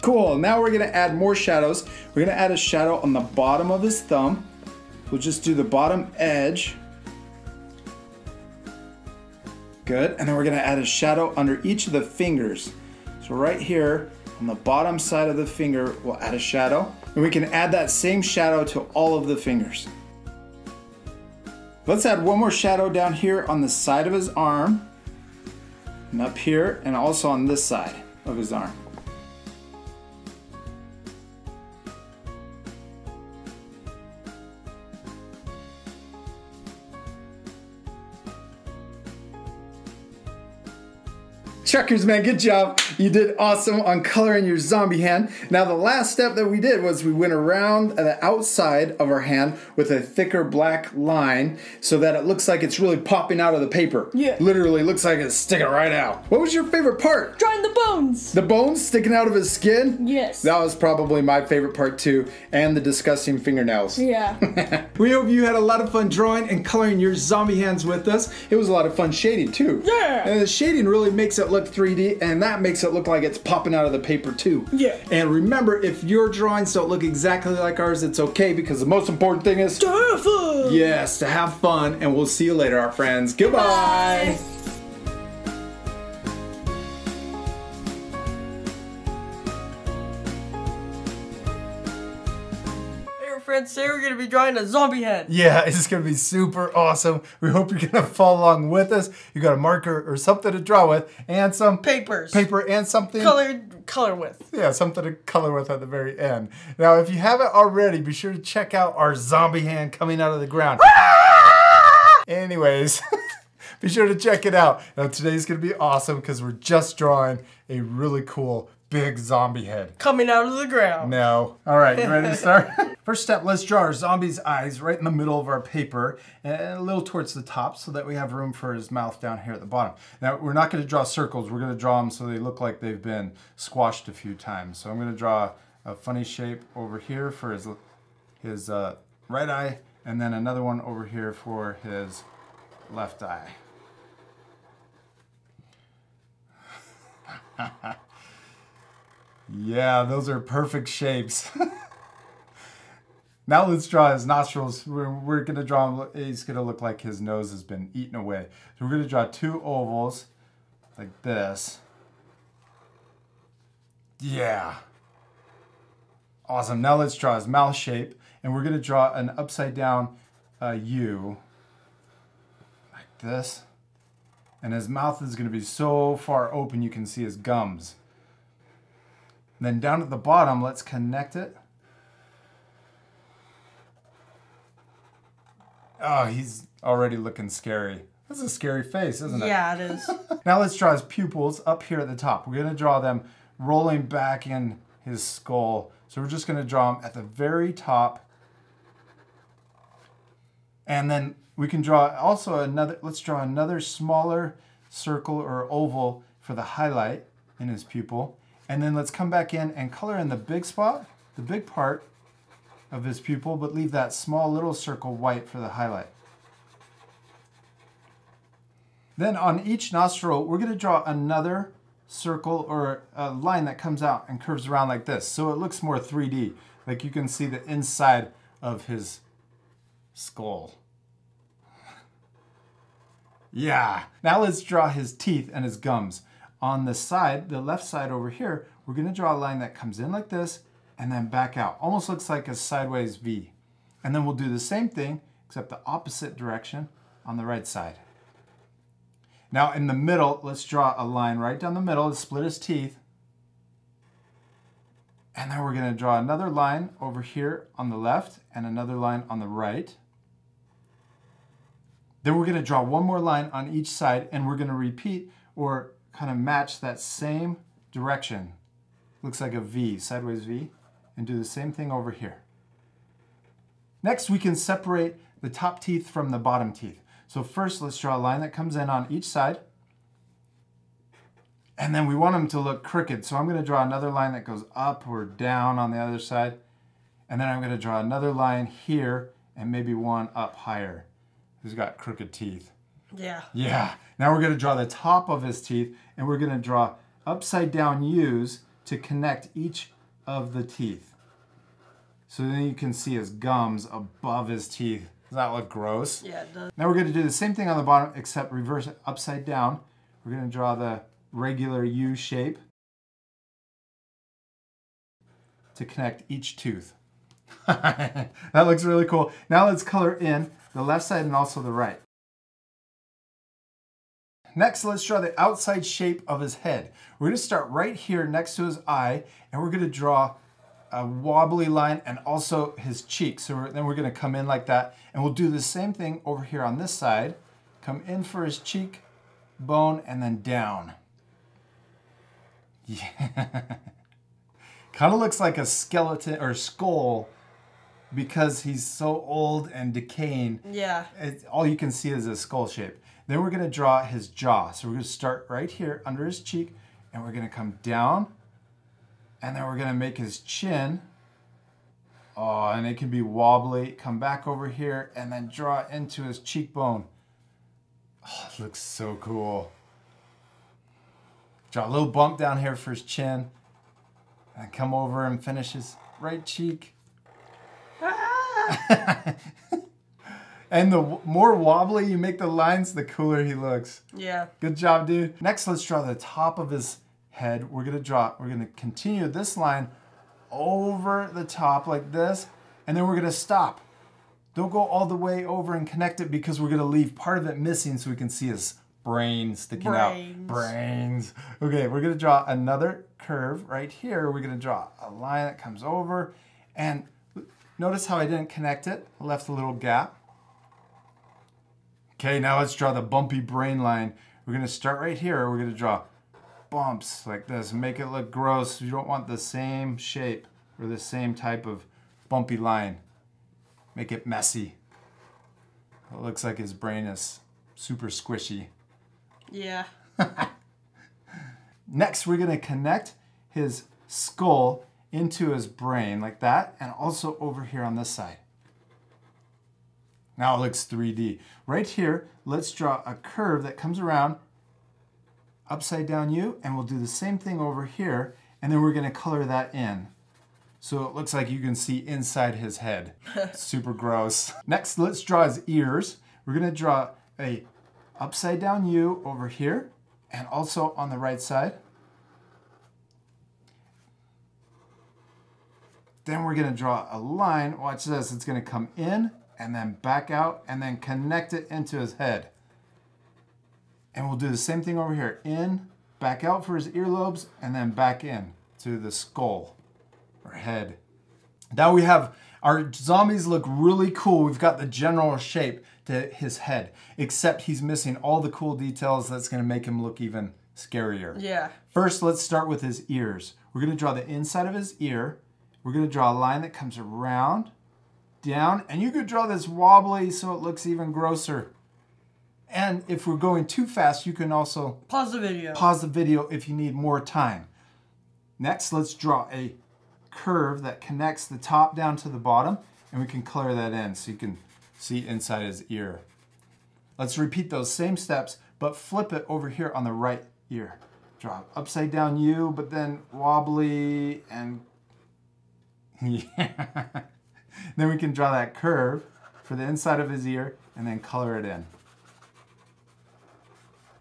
Cool, now we're gonna add more shadows. We're gonna add a shadow on the bottom of his thumb. We'll just do the bottom edge. Good, and then we're gonna add a shadow under each of the fingers. So right here on the bottom side of the finger, we'll add a shadow, and we can add that same shadow to all of the fingers. Let's add one more shadow down here on the side of his arm, and up here, and also on this side of his arm. Checkers, man, good job. You did awesome on coloring your zombie hand. Now the last step that we did was we went around the outside of our hand with a thicker black line so that it looks like it's really popping out of the paper. Yeah. Literally looks like it's sticking right out. What was your favorite part? Drawing the bones. The bones sticking out of his skin? Yes. That was probably my favorite part too, and the disgusting fingernails. Yeah. We hope you had a lot of fun drawing and coloring your zombie hands with us. It was a lot of fun shading too. Yeah. And the shading really makes it look 3D, and that makes it look like it's popping out of the paper too. Yeah. And remember, if your drawings don't look exactly like ours, it's okay, because the most important thing is to have fun. Yes, to have fun, and we'll see you later, our friends. Goodbye. Bye. Friends, today we're going to be drawing a zombie head. Yeah, it's going to be super awesome. We hope you're going to follow along with us. You got a marker or something to draw with, and some paper and something color with. Yeah, something to color with at the very end. Now, if you haven't already, be sure to check out our zombie hand coming out of the ground. Anyways, be sure to check it out. Now, today's going to be awesome because we're just drawing a really cool big zombie head. Coming out of the ground. No. All right, you ready to start? First step, let's draw our zombie's eyes right in the middle of our paper and a little towards the top so that we have room for his mouth down here at the bottom. Now, we're not gonna draw circles. We're gonna draw them so they look like they've been squashed a few times. So I'm gonna draw a funny shape over here for his right eye, and then another one over here for his left eye. Yeah, those are perfect shapes. Now let's draw his nostrils. We're gonna draw him, he's gonna look like his nose has been eaten away. So we're gonna draw two ovals like this. Yeah. Awesome, now let's draw his mouth shape, and we're gonna draw an upside down U like this. And his mouth is gonna be so far open you can see his gums. Then down at the bottom, let's connect it. Oh, he's already looking scary. That's a scary face, isn't it? Yeah, it is. Now let's draw his pupils up here at the top. We're gonna draw them rolling back in his skull. So we're just gonna draw them at the very top. And then we can draw also another, let's draw another smaller circle or oval for the highlight in his pupil. And then let's come back in and color in the big spot, the big part of his pupil, but leave that small little circle white for the highlight. Then on each nostril, we're gonna draw another circle or a line that comes out and curves around like this, so it looks more 3D. Like you can see the inside of his skull. Yeah. Now let's draw his teeth and his gums. On the side, the left side over here, we're gonna draw a line that comes in like this and then back out. Almost looks like a sideways V. And then we'll do the same thing, except the opposite direction on the right side. Now in the middle, let's draw a line right down the middle to split his teeth. And then we're gonna draw another line over here on the left and another line on the right. Then we're gonna draw one more line on each side and we're gonna repeat or kind of match that same direction. Looks like a V, sideways V, and do the same thing over here. Next, we can separate the top teeth from the bottom teeth. So first, let's draw a line that comes in on each side. And then we want them to look crooked. So I'm gonna draw another line that goes up or down on the other side. And then I'm gonna draw another line here and maybe one up higher. He's got crooked teeth. Yeah. Yeah. Now we're gonna draw the top of his teeth and we're gonna draw upside down U's to connect each of the teeth. So then you can see his gums above his teeth. Does that look gross? Yeah, it does. Now we're gonna do the same thing on the bottom except reverse it upside down. We're gonna draw the regular U shape to connect each tooth. That looks really cool. Now let's color in the left side and also the right. Next, let's draw the outside shape of his head. We're gonna start right here next to his eye, and we're gonna draw a wobbly line and also his cheek. So then we're gonna come in like that, and we'll do the same thing over here on this side. Come in for his cheek, bone, and then down. Yeah. Kind of looks like a skeleton or skull because he's so old and decaying. Yeah. All you can see is a skull shape. Then we're gonna draw his jaw. So we're gonna start right here under his cheek and we're gonna come down and then we're gonna make his chin. Oh, and it can be wobbly. Come back over here and then draw into his cheekbone. Oh, it looks so cool. Draw a little bump down here for his chin and come over and finish his right cheek. Ah! And the more wobbly you make the lines, the cooler he looks. Yeah. Good job, dude. Next, let's draw the top of his head. We're gonna continue this line over the top like this, and then we're gonna stop. Don't go all the way over and connect it because we're gonna leave part of it missing so we can see his brain sticking out. Brains. Okay, we're gonna draw another curve right here. We're gonna draw a line that comes over, and notice how I didn't connect it. I left a little gap. Okay, now let's draw the bumpy brain line. We're gonna start right here. We're gonna draw bumps like this and make it look gross. You don't want the same shape or the same type of bumpy line. Make it messy. It looks like his brain is super squishy. Yeah. Next, we're gonna connect his skull into his brain like that and also over here on this side. Now it looks 3D. Right here, let's draw a curve that comes around upside down U, and we'll do the same thing over here, and then we're gonna color that in. So it looks like you can see inside his head. Super gross. Next, let's draw his ears. We're gonna draw a upside down U over here, and also on the right side. Then we're gonna draw a line, watch this, it's gonna come in, and then back out, and then connect it into his head. And we'll do the same thing over here. In, back out for his earlobes, and then back in to the skull or head. Now we have, our zombies look really cool. We've got the general shape to his head, except he's missing all the cool details that's gonna make him look even scarier. Yeah. First, let's start with his ears. We're gonna draw the inside of his ear. We're gonna draw a line that comes around, down, and you could draw this wobbly so it looks even grosser. And if we're going too fast, you can also pause the video. Pause the video if you need more time. Next, let's draw a curve that connects the top down to the bottom, and we can color that in so you can see inside his ear. Let's repeat those same steps, but flip it over here on the right ear. Draw upside down U, but then wobbly and Yeah. Then we can draw that curve for the inside of his ear and then color it in.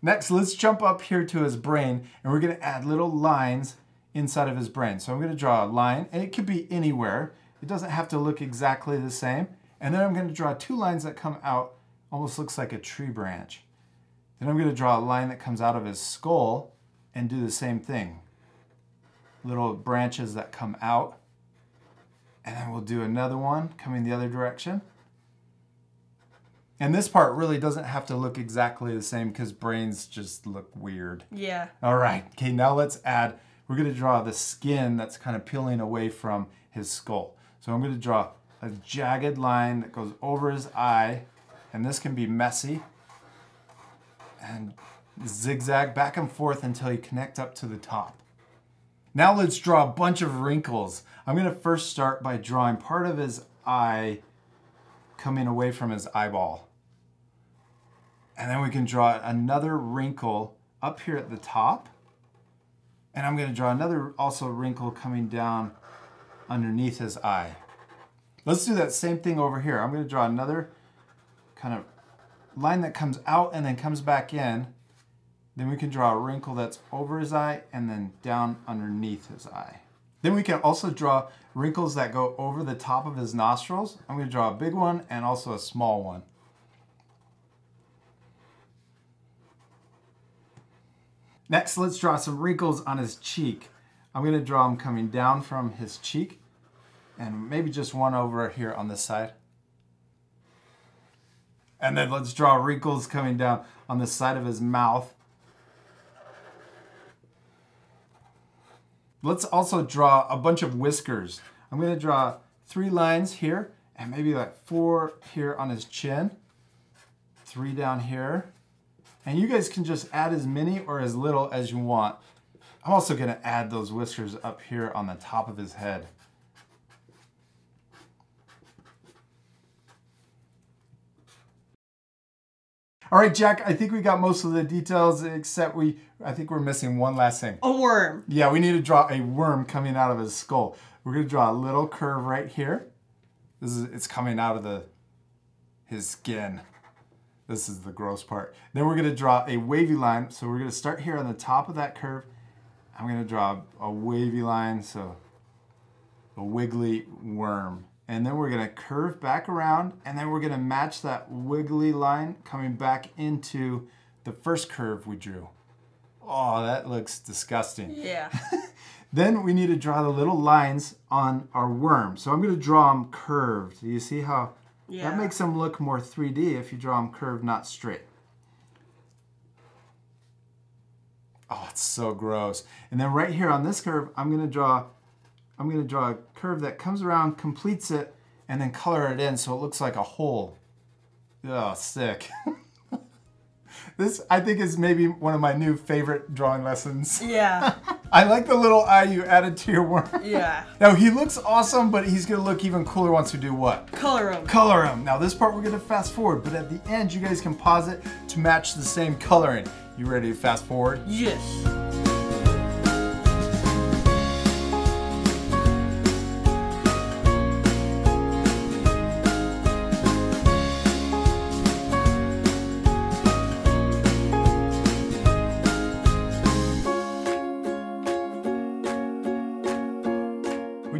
Next, let's jump up here to his brain, and we're gonna add little lines inside of his brain. So I'm gonna draw a line, and it could be anywhere. It doesn't have to look exactly the same. And then I'm gonna draw two lines that come out, almost looks like a tree branch. Then I'm gonna draw a line that comes out of his skull and do the same thing. Little branches that come out. And then we'll do another one coming the other direction. And this part really doesn't have to look exactly the same because brains just look weird. Yeah. All right. Okay, now let's add, we're going to draw the skin that's kind of peeling away from his skull. So I'm going to draw a jagged line that goes over his eye. And this can be messy. And zigzag back and forth until you connect up to the top. Now let's draw a bunch of wrinkles. I'm going to first start by drawing part of his eye coming away from his eyeball. And then we can draw another wrinkle up here at the top. And I'm going to draw another also wrinkle coming down underneath his eye. Let's do that same thing over here. I'm going to draw another kind of line that comes out and then comes back in. Then we can draw a wrinkle that's over his eye and then down underneath his eye. Then we can also draw wrinkles that go over the top of his nostrils. I'm going to draw a big one and also a small one. Next, let's draw some wrinkles on his cheek. I'm going to draw them coming down from his cheek and maybe just one over here on this side. And then let's draw wrinkles coming down on the side of his mouth. Let's also draw a bunch of whiskers. I'm going to draw three lines here and maybe like four here on his chin, three down here. And you guys can just add as many or as little as you want. I'm also going to add those whiskers up here on the top of his head. All right, Jack, I think we got most of the details, except I think we're missing one last thing. A worm. Yeah, we need to draw a worm coming out of his skull. We're going to draw a little curve right here. It's coming out of his skin. This is the gross part. Then we're going to draw a wavy line. So we're going to start here on the top of that curve. I'm going to draw a wavy line, so a wiggly worm. And then we're going to curve back around, and then we're going to match that wiggly line coming back into the first curve we drew. Oh, that looks disgusting. Yeah. Then we need to draw the little lines on our worm. So I'm going to draw them curved. You see how that makes them look more 3D if you draw them curved, not straight. Oh, it's so gross. And then right here on this curve, I'm going to draw a curve that comes around, completes it, and then color it in so it looks like a hole. Oh, sick. This, I think, is maybe one of my new favorite drawing lessons. Yeah. I like the little eye you added to your worm. Yeah. Now, he looks awesome, but he's going to look even cooler once we do what? Color him. Color him. Now, this part we're going to fast forward, but at the end, you guys can pause it to match the same coloring. You ready to fast forward? Yes.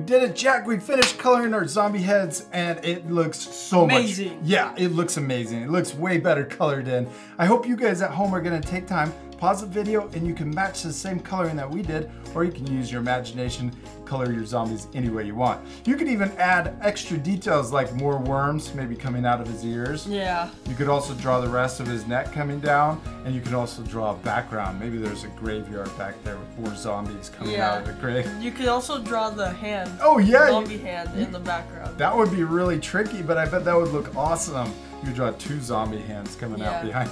Did it, Jack. We finished coloring our zombie heads, and it looks so amazing. Yeah, it looks amazing. It looks way better colored in. I hope you guys at home are going to take time, pause the video, and you can match the same coloring that we did, or you can use your imagination, color your zombies any way you want. You could even add extra details like more worms maybe coming out of his ears. Yeah. You could also draw the rest of his neck coming down, and you could also draw a background. Maybe there's a graveyard back there with more zombies coming out of the grave. You could also draw the hand. Oh yeah. The zombie hand in the background. That would be really tricky, but I bet that would look awesome. You draw two zombie hands coming out behind.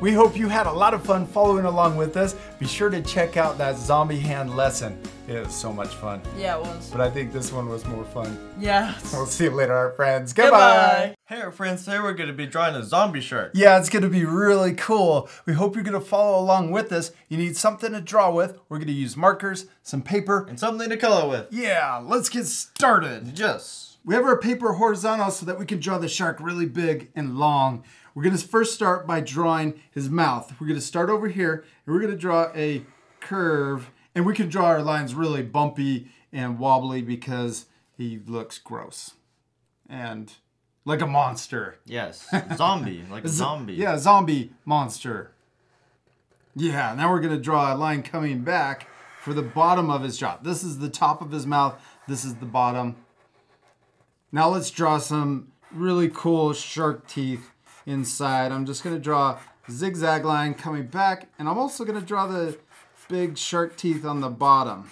We hope you had a lot of fun following along with us. Be sure to check out that zombie hand lesson. It was so much fun. Yeah, it was. But I think this one was more fun. Yeah. We'll see you later, our friends. Goodbye. Hey friends, today we're going to be drawing a zombie shark. Yeah, it's going to be really cool. We hope you're going to follow along with us. You need something to draw with. We're going to use markers, some paper, and something to color with. Yeah, let's get started. Yes. We have our paper horizontal so that we can draw the shark really big and long. We're going to first start by drawing his mouth. We're going to start over here and we're going to draw a curve. And we can draw our lines really bumpy and wobbly because he looks gross. And like a monster. Yes, zombie, like a zombie. Yeah, zombie monster. Yeah, now we're gonna draw a line coming back for the bottom of his jaw. This is the top of his mouth, this is the bottom. Now let's draw some really cool shark teeth inside. I'm just gonna draw a zigzag line coming back, and I'm also gonna draw the big shark teeth on the bottom.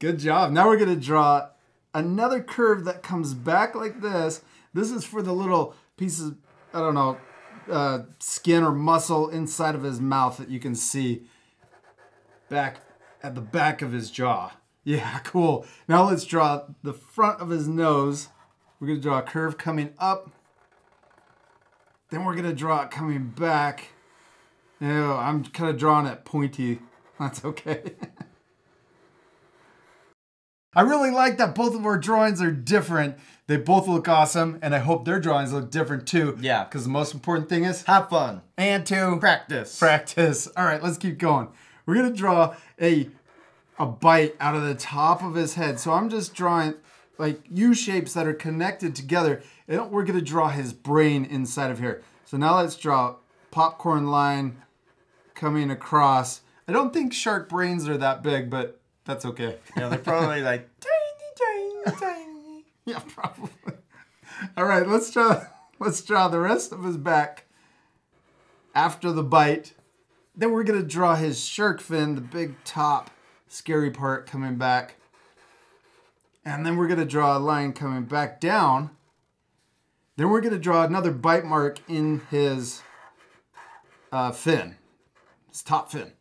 Good job. Now we're going to draw another curve that comes back like this. This is for the little pieces, I don't know, skin or muscle inside of his mouth that you can see back at the back of his jaw. Yeah, cool. Now let's draw the front of his nose. We're going to draw a curve coming up. Then we're going to draw it coming back. No, I'm kind of drawing it pointy. That's okay. I really like that both of our drawings are different. They both look awesome, and I hope their drawings look different too. Yeah. Because the most important thing is have fun. And to practice. Practice. All right, let's keep going. We're gonna draw a bite out of the top of his head. So I'm just drawing like U-shapes that are connected together. And we're gonna draw his brain inside of here. So now let's draw a popcorn line coming across. I don't think shark brains are that big, but that's okay. Yeah, they're probably like tiny, tiny, tiny. Yeah, probably. All right, let's draw the rest of his back after the bite. Then we're gonna draw his shark fin, the big top, scary part coming back. And then we're gonna draw a line coming back down. Then we're gonna draw another bite mark in his fin, his top fin.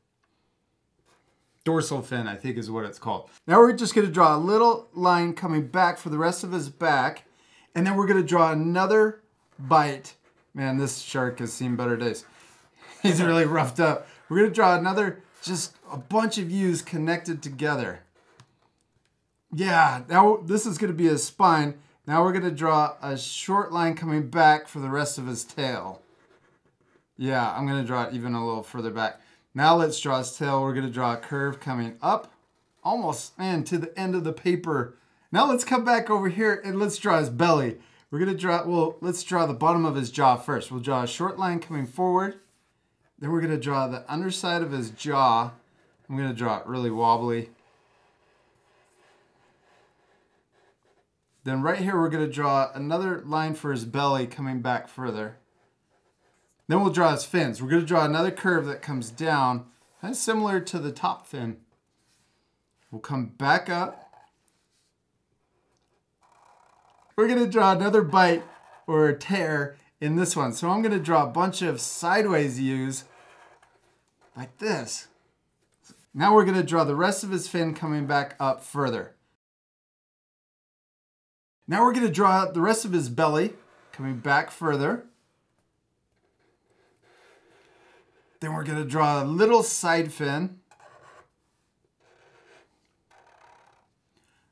Dorsal fin, I think is what it's called. Now we're just gonna draw a little line coming back for the rest of his back, and then we're gonna draw another bite. Man, this shark has seen better days. He's really roughed up. We're gonna draw another, just a bunch of U's connected together. Yeah, now this is gonna be his spine. Now we're gonna draw a short line coming back for the rest of his tail. Yeah, I'm gonna draw it even a little further back. Now let's draw his tail. We're gonna draw a curve coming up, almost, and to the end of the paper. Now let's come back over here and let's draw his belly. We're gonna draw, well, let's draw the bottom of his jaw first. We'll draw a short line coming forward. Then we're gonna draw the underside of his jaw. I'm gonna draw it really wobbly. Then right here, we're gonna draw another line for his belly coming back further. Then we'll draw his fins. We're gonna draw another curve that comes down, kind of similar to the top fin. We'll come back up. We're gonna draw another bite or tear in this one. So I'm gonna draw a bunch of sideways U's like this. Now we're gonna draw the rest of his fin coming back up further. Now we're gonna draw the rest of his belly coming back further. Then we're gonna draw a little side fin.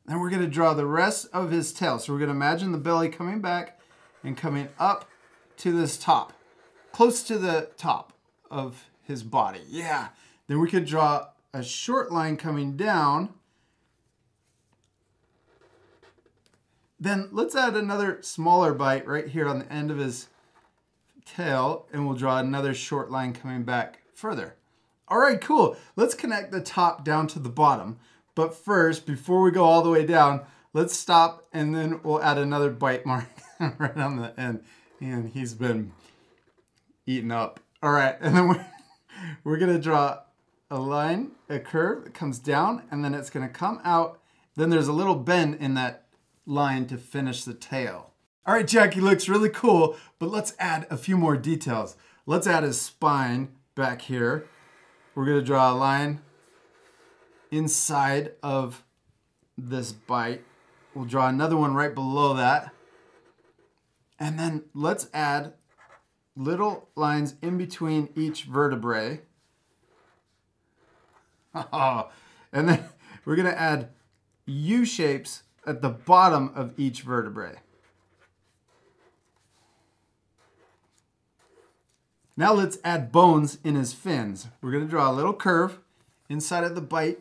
Then we're gonna draw the rest of his tail. So we're gonna imagine the belly coming back and coming up to this top, close to the top of his body. Yeah. Then we could draw a short line coming down. Then let's add another smaller bite right here on the end of his tail, and we'll draw another short line coming back further. All right, cool. Let's connect the top down to the bottom. But first, before we go all the way down, let's stop and then we'll add another bite mark right on the end. And he's been eaten up. All right, and then we're gonna draw a line, a curve that comes down, and then it's gonna come out. Then there's a little bend in that line to finish the tail. All right, Jack, he looks really cool, but let's add a few more details. Let's add his spine back here. We're gonna draw a line inside of this bite We'll draw another one right below that. And then let's add little lines in between each vertebrae. Oh, and then we're gonna add U-shapes at the bottom of each vertebrae. Now let's add bones in his fins. We're gonna draw a little curve inside of the bite.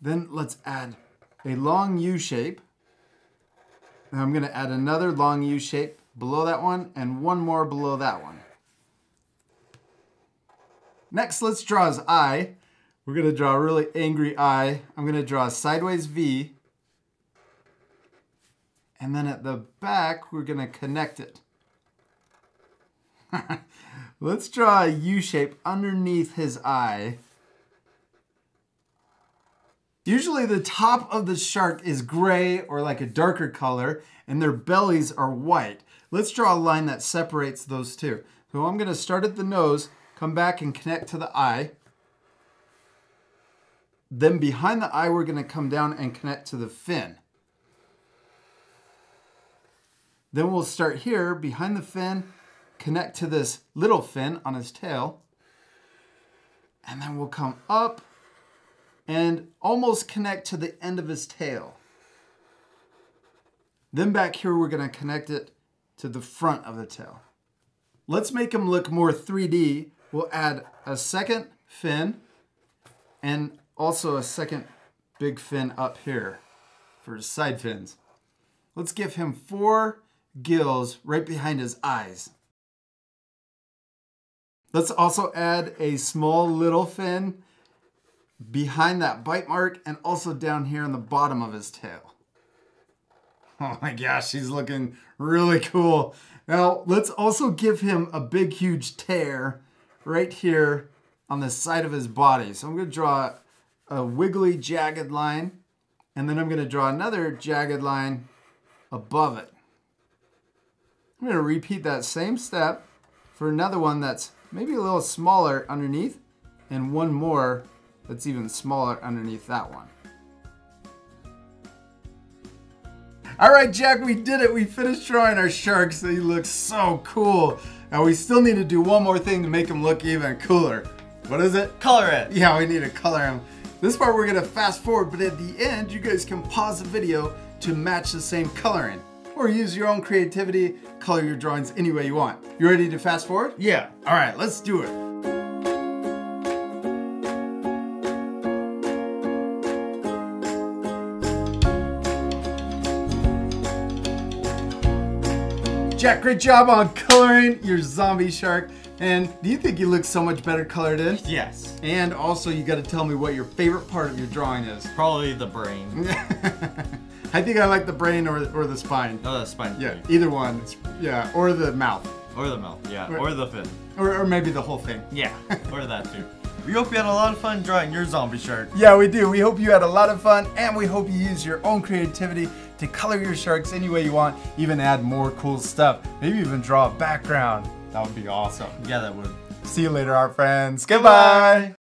Then let's add a long U-shape. And I'm gonna add another long U-shape below that one and one more below that one. Next, let's draw his eye. We're gonna draw a really angry eye. I'm gonna draw a sideways V. And then at the back, we're gonna connect it. Let's draw a U shape underneath his eye. Usually the top of the shark is gray or like a darker color, and their bellies are white. Let's draw a line that separates those two. So I'm gonna start at the nose, come back and connect to the eye. Then behind the eye, we're gonna come down and connect to the fin. Then we'll start here, behind the fin, connect to this little fin on his tail. And then we'll come up and almost connect to the end of his tail. Then back here, we're gonna connect it to the front of the tail. Let's make him look more 3D. We'll add a second fin and also a second big fin up here for his side fins. Let's give him 4 gills right behind his eyes. Let's also add a small little fin behind that bite mark and also down here on the bottom of his tail. Oh my gosh, he's looking really cool. Now let's also give him a big, huge tear right here on the side of his body. So I'm gonna draw a wiggly, jagged line, and then I'm gonna draw another jagged line above it. I'm gonna repeat that same step for another one that's maybe a little smaller underneath, and one more that's even smaller underneath that one. All right, Jack, we did it. We finished drawing our sharks. They look so cool. Now we still need to do one more thing to make them look even cooler. What is it? Color it. Yeah, we need to color them. This part we're gonna fast forward, but at the end, you guys can pause the video to match the same coloring. Or use your own creativity, color your drawings any way you want. You ready to fast forward? Yeah. All right, let's do it. Jack, great job on coloring your zombie shark. And do you think you look so much better colored in? Yes. And also, you gotta tell me what your favorite part of your drawing is. Probably the brain. I think I like the brain or the spine. Oh, the spine. Yeah, either one. Yeah, or the mouth. Or the mouth, yeah. Or the fin. Or maybe the whole thing. Yeah, or that too. We hope you had a lot of fun drawing your zombie shark. Yeah, we do. We hope you had a lot of fun, and we hope you use your own creativity to color your sharks any way you want, even add more cool stuff. Maybe even draw a background. That would be awesome. Yeah, that would. See you later, our friends. Goodbye.